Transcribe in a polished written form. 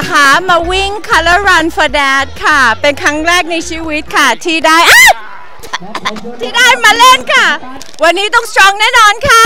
นะคะมาวิ่ง Color Run for Dad ค่ะเป็นครั้งแรกในชีวิตค่ะที่ได้มาเล่นค่ะวันนี้ต้องสตรองแน่นอนค่ะ